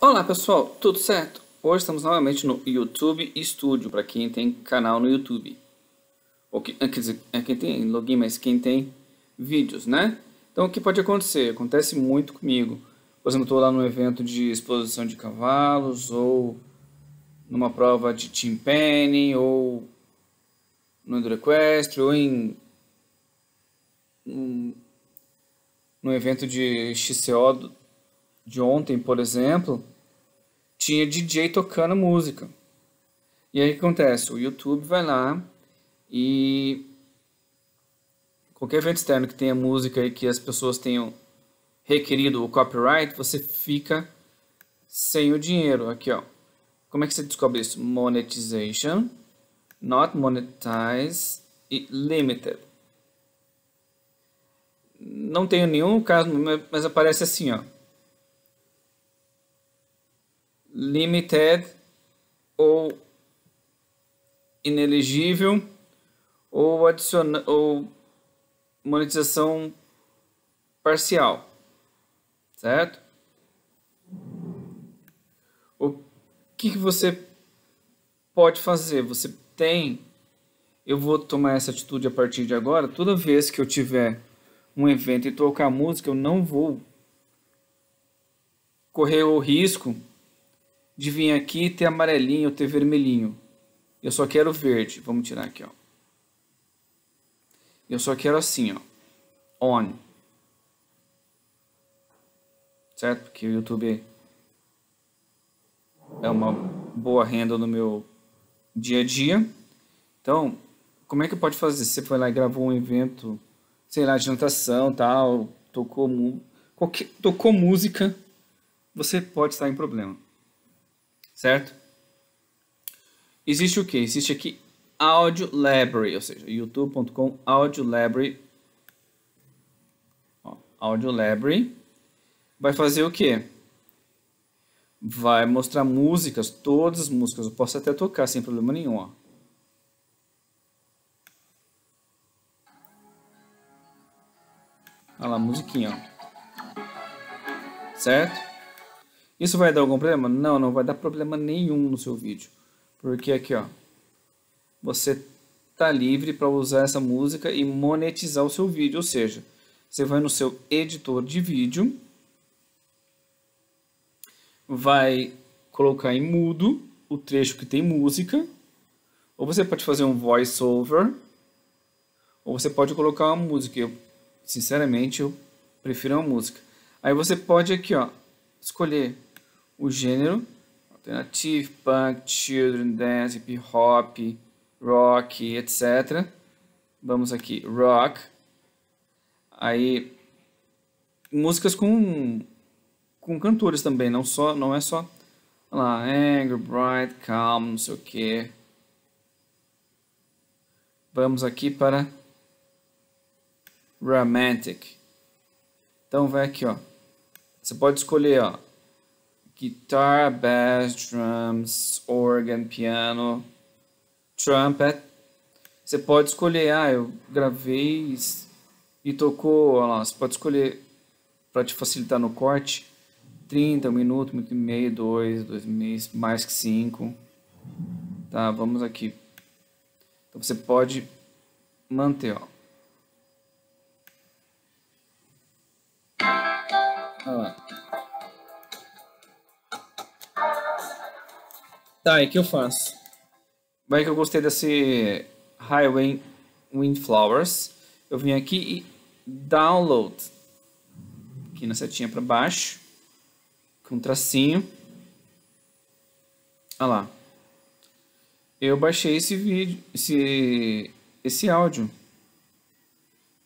Olá pessoal, tudo certo? Hoje estamos novamente no YouTube Studio, para quem tem canal no YouTube. Ou quer dizer, é quem tem login, mas quem tem vídeos, né? Então o que pode acontecer? Acontece muito comigo. Por exemplo, estou lá num evento de exposição de cavalos, ou numa prova de team penny, ou no endurequestre, ou em no evento de XCO de ontem, por exemplo, tinha DJ tocando música. E aí o que acontece? O YouTube vai lá e qualquer evento externo que tenha música e que as pessoas tenham requerido o copyright, você fica sem o dinheiro. Aqui, ó. Como é que você descobre isso? Monetization, not monetize e limited. Não tenho nenhum caso, mas aparece assim, ó. Limited ou inelegível ou monetização parcial, certo? O que você pode fazer? Você tem, eu vou tomar essa atitude a partir de agora, toda vez que eu tiver um evento e tocar música, eu não vou correr o risco de vir aqui e ter amarelinho, ter vermelhinho. Eu só quero verde. Vamos tirar aqui, ó. Eu só quero assim, ó. On. Certo? Porque o YouTube é uma boa renda no meu dia a dia. Então, como é que pode fazer? Você foi lá e gravou um evento, sei lá, de natação, tal, tocou música, você pode estar em problema, certo? Existe o que? Existe aqui Audio Library, ou seja, youtube.com Audio Library. Ó, Audio Library vai fazer o que? Vai mostrar músicas, todas as músicas, eu posso até tocar sem problema nenhum, ó. Olha lá a musiquinha, ó. Certo? Isso vai dar algum problema? Não, não vai dar problema nenhum no seu vídeo. Porque aqui, ó, você tá livre para usar essa música e monetizar o seu vídeo. Ou seja, você vai no seu editor de vídeo, vai colocar em mudo o trecho que tem música. Ou você pode fazer um voice-over, ou você pode colocar uma música. Sinceramente, eu prefiro a música. Aí você pode aqui, ó, escolher o gênero. Alternative, punk, children, dance, hip hop, rock, etc. Vamos aqui, rock. Aí, músicas com cantores também, não é só... Olha lá, angry, bright, calm, não sei o que. Vamos aqui para romantic. Então vai aqui, ó. Você pode escolher, ó, guitar, bass, drums, organ, piano, trumpet. Você pode escolher, ah, eu gravei e tocou, ó lá. Você pode escolher, para te facilitar no corte, 30, 1 minuto, 1 minuto e meio, 2 meses, mais que 5. Tá, vamos aqui. Então você pode manter, ó. Tá, e o que eu faço? Vai que eu gostei desse Highway Wind Flowers. Eu vim aqui e download aqui na setinha para baixo com um tracinho. Olha lá. Eu baixei esse vídeo, esse áudio.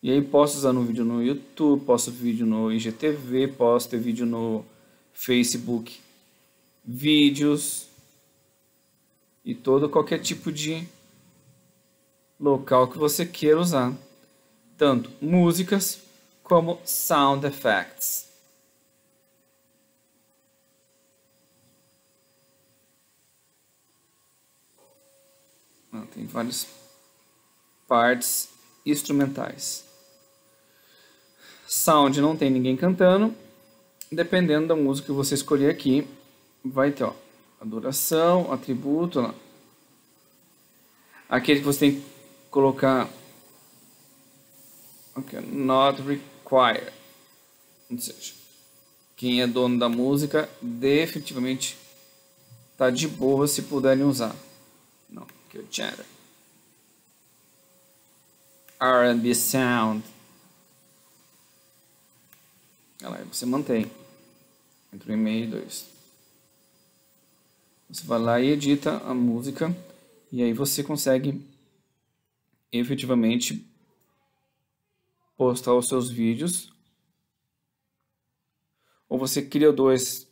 E aí posso usar um vídeo no YouTube, posso vídeo no IGTV, posso ter vídeo no Facebook, vídeos e qualquer tipo de local que você queira usar. Tanto músicas como sound effects. Tem várias partes instrumentais. Sound não tem ninguém cantando, dependendo da música que você escolher aqui, vai ter, ó, adoração, atributo, ó. Aquele que você tem que colocar, okay, not required, ou seja, quem é dono da música definitivamente tá de boa se puderem usar. Não, que o gender. R&B Sound. Olha lá, você mantém entre um e-mail e dois. Você vai lá e edita a música. E aí você consegue efetivamente postar os seus vídeos. Ou você cria dois.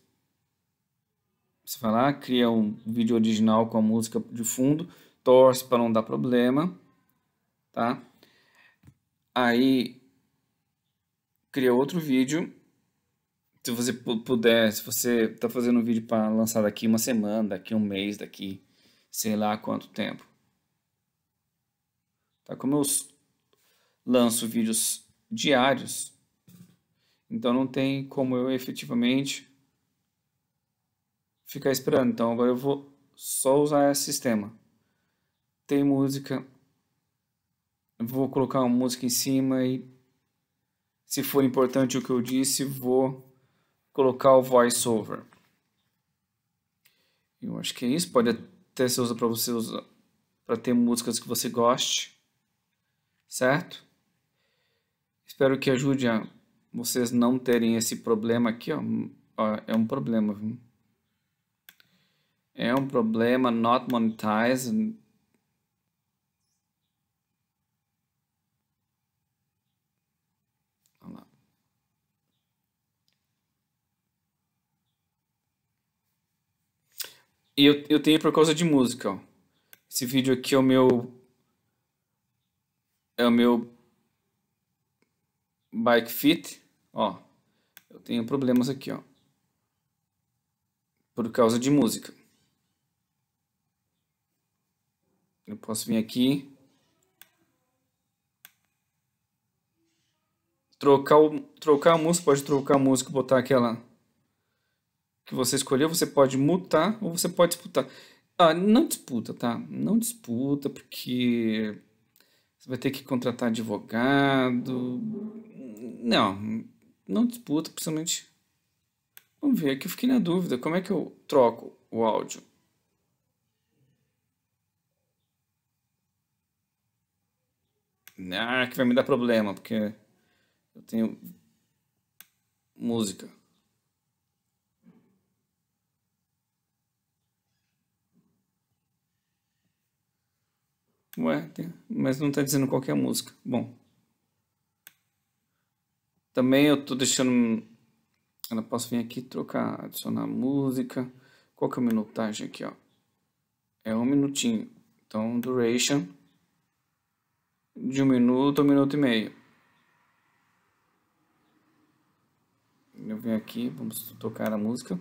Você vai lá, cria um vídeo original com a música de fundo. Torce para não dar problema. Tá? Aí cria outro vídeo. Se você puder, se você está fazendo um vídeo para lançar daqui uma semana, daqui um mês, daqui... sei lá quanto tempo. Tá? Como eu lanço vídeos diários, então não tem como eu efetivamente ficar esperando. Então agora eu vou só usar esse sistema. Tem música, eu vou colocar uma música em cima e, se for importante o que eu disse, vou colocar o voiceover. Eu acho que é isso. Pode até se usa para você usar para ter músicas que você goste, certo? Espero que ajude a vocês não terem esse problema aqui, ó. É um problema, viu? É um problema not monetized. E eu tenho por causa de música, ó. Esse vídeo aqui é o meu... é o meu... bike fit, ó. Eu tenho problemas aqui, ó. Por causa de música. Eu posso vir aqui... trocar a música, pode trocar a música, botar aquela... que você escolheu. Você pode mutar ou você pode disputar. Ah, não disputa, tá? Não disputa, porque você vai ter que contratar advogado. Não, não disputa, principalmente. Vamos ver, aqui eu fiquei na dúvida. Como é que eu troco o áudio? Ah, que vai me dar problema, porque eu tenho música. Ué, mas não está dizendo qualquer música. Bom. Também eu estou deixando... eu posso vir aqui trocar, adicionar música. Qual que é a minutagem aqui, ó? É um minutinho. Então, duration. De 1 minuto a 1 minuto e meio. Eu venho aqui, vamos tocar a música.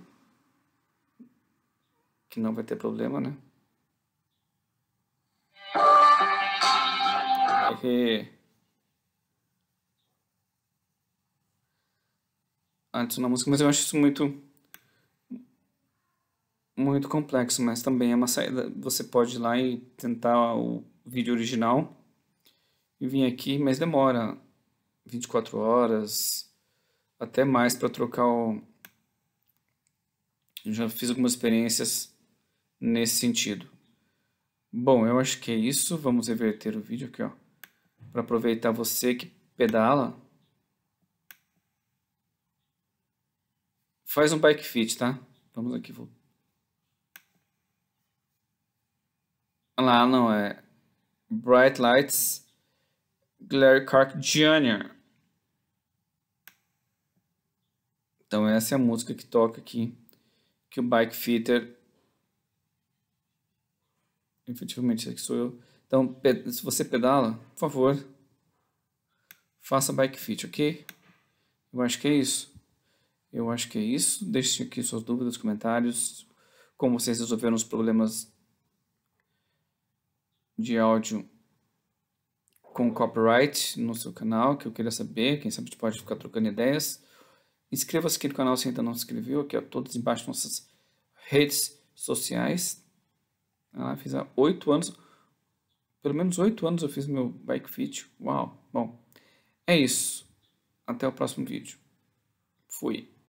Que não vai ter problema, né? Antes na música, mas eu acho isso muito complexo, mas também é uma saída. Você pode ir lá e tentar o vídeo original e vir aqui, mas demora 24 horas até mais para trocar o... eu já fiz algumas experiências nesse sentido. Bom, eu acho que é isso. Vamos reverter o vídeo aqui, ó, para aproveitar você que pedala. Faz um bike fit, tá? Vamos aqui. Vou... lá, não é. Bright Lights, Larry Clark Jr. Então essa é a música que toca aqui, que o bike fitter... efetivamente, isso aqui sou eu. Então, se você pedala, por favor, faça bike fit, ok? Eu acho que é isso. Eu acho que é isso. Deixe aqui suas dúvidas, comentários, como vocês resolveram os problemas de áudio com copyright no seu canal, que eu queria saber. Quem sabe a gente pode ficar trocando ideias. Inscreva-se aqui no canal se ainda não se inscreveu, aqui, ó, todos embaixo, nossas redes sociais. Ah, fiz há 8 anos, pelo menos 8 anos eu fiz meu bike fit. Uau, bom, é isso. Até o próximo vídeo. Fui.